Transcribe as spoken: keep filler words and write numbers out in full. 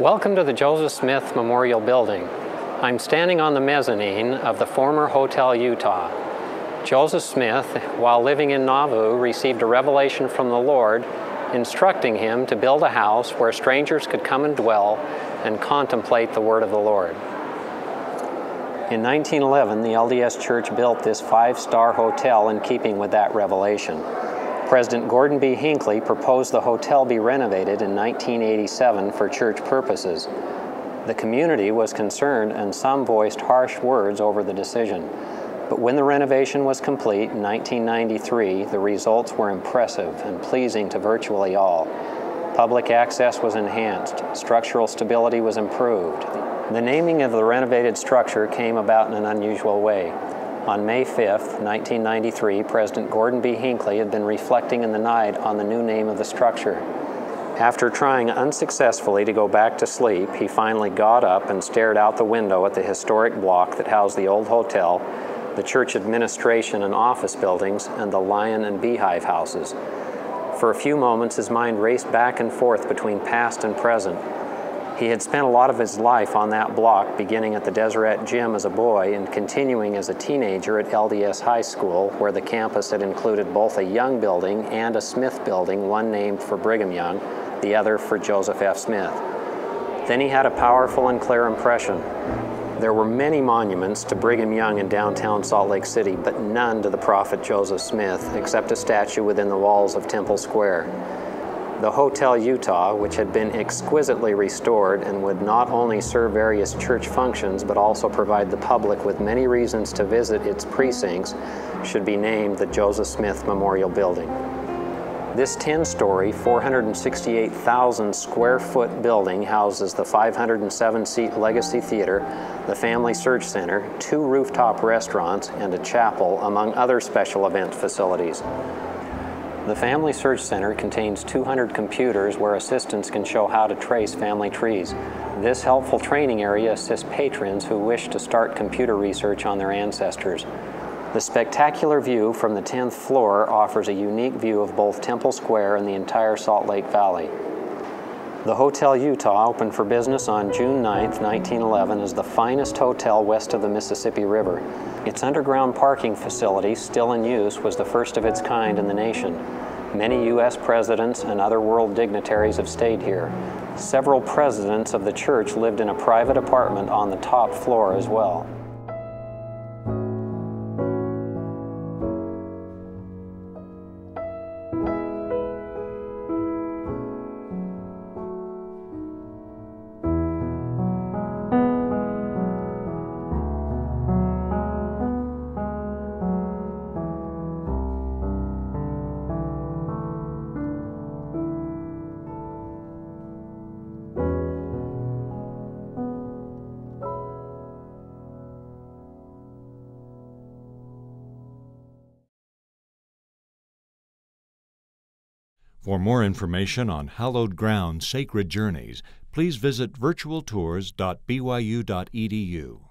Welcome to the Joseph Smith Memorial Building. I'm standing on the mezzanine of the former Hotel Utah. Joseph Smith, while living in Nauvoo, received a revelation from the Lord instructing him to build a house where strangers could come and dwell and contemplate the Word of the Lord. In nineteen eleven, the L D S Church built this five-star hotel in keeping with that revelation. President Gordon B. Hinckley proposed the hotel be renovated in nineteen eighty-seven for church purposes. The community was concerned, and some voiced harsh words over the decision. But when the renovation was complete in nineteen ninety-three, the results were impressive and pleasing to virtually all. Public access was enhanced. Structural stability was improved. The naming of the renovated structure came about in an unusual way. On May fifth, nineteen ninety-three, President Gordon B. Hinckley had been reflecting in the night on the new name of the structure. After trying unsuccessfully to go back to sleep, he finally got up and stared out the window at the historic block that housed the old hotel, the church administration and office buildings, and the Lion and Beehive houses. For a few moments, his mind raced back and forth between past and present. He had spent a lot of his life on that block, beginning at the Deseret Gym as a boy and continuing as a teenager at L D S High School, where the campus had included both a Young building and a Smith building, one named for Brigham Young, the other for Joseph F. Smith. Then he had a powerful and clear impression. There were many monuments to Brigham Young in downtown Salt Lake City, but none to the prophet Joseph Smith, except a statue within the walls of Temple Square. The Hotel Utah, which had been exquisitely restored and would not only serve various church functions but also provide the public with many reasons to visit its precincts, should be named the Joseph Smith Memorial Building. This ten-story, four hundred sixty-eight thousand square foot building houses the five hundred seven seat Legacy Theater, the Family Search Center, two rooftop restaurants, and a chapel, among other special event facilities. The Family Search Center contains two hundred computers where assistants can show how to trace family trees. This helpful training area assists patrons who wish to start computer research on their ancestors. The spectacular view from the tenth floor offers a unique view of both Temple Square and the entire Salt Lake Valley. The Hotel Utah opened for business on June ninth, nineteen eleven as the finest hotel west of the Mississippi River. Its underground parking facility, still in use, was the first of its kind in the nation. Many U S presidents and other world dignitaries have stayed here. Several presidents of the church lived in a private apartment on the top floor as well. For more information on Hallowed Ground Sacred Journeys, please visit virtual tours dot b y u dot e d u.